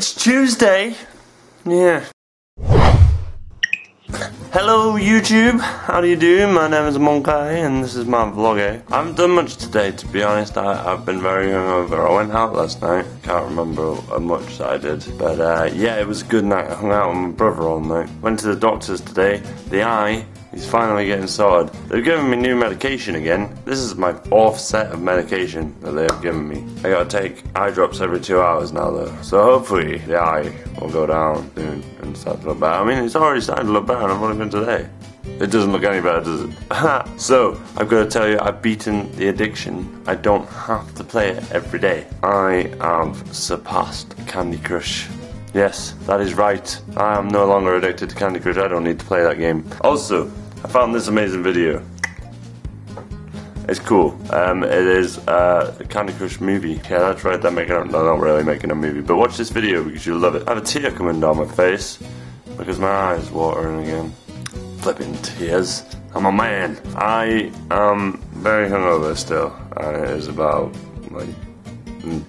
It's Tuesday. Yeah. Hello YouTube, how do you do? My name is Monkaiy and this is my vlog. I haven't done much today, to be honest. I've been very hungover. I went out last night, can't remember how much I did, but yeah, it was a good night. I hung out with my brother all night. Went to the doctor's today. The eye is finally getting sorted. They've given me new medication again. This is my 4th set of medication that they have given me. I gotta take eye drops every 2 hours now though, so hopefully the eye will go down soon and start to look better. I mean, it's already starting to look better and I've only been today. It doesn't look any better, does it? So, I've got to tell you, I've beaten the addiction. I don't have to play it every day. I have surpassed Candy Crush. Yes, that is right. I am no longer addicted to Candy Crush. I don't need to play that game. Also, I found this amazing video. It's cool. It is a Candy Crush movie. Yeah, that's right. They're not really making a movie. But watch this video because you'll love it. I have a tear coming down my face because my eye is watering again. Flipping tears. I'm a man. I am very hungover still. And it is about, like,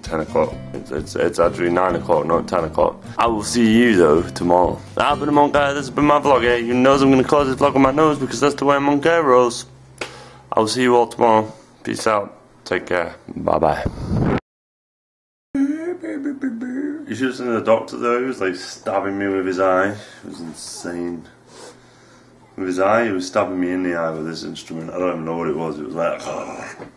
10 o'clock. It's actually 9 o'clock, not 10 o'clock. I will see you though tomorrow. I've been a Monkaiy, this has been my vlog. You know I'm going to close this vlog on my nose because that's the way Monkaiy rolls. I will see you all tomorrow. Peace out. Take care. Bye bye. You should have seen the doctor though. He was like stabbing me with his eye. It was insane. With his eye, he was stabbing me in the eye with this instrument. I don't even know what it was. It was like.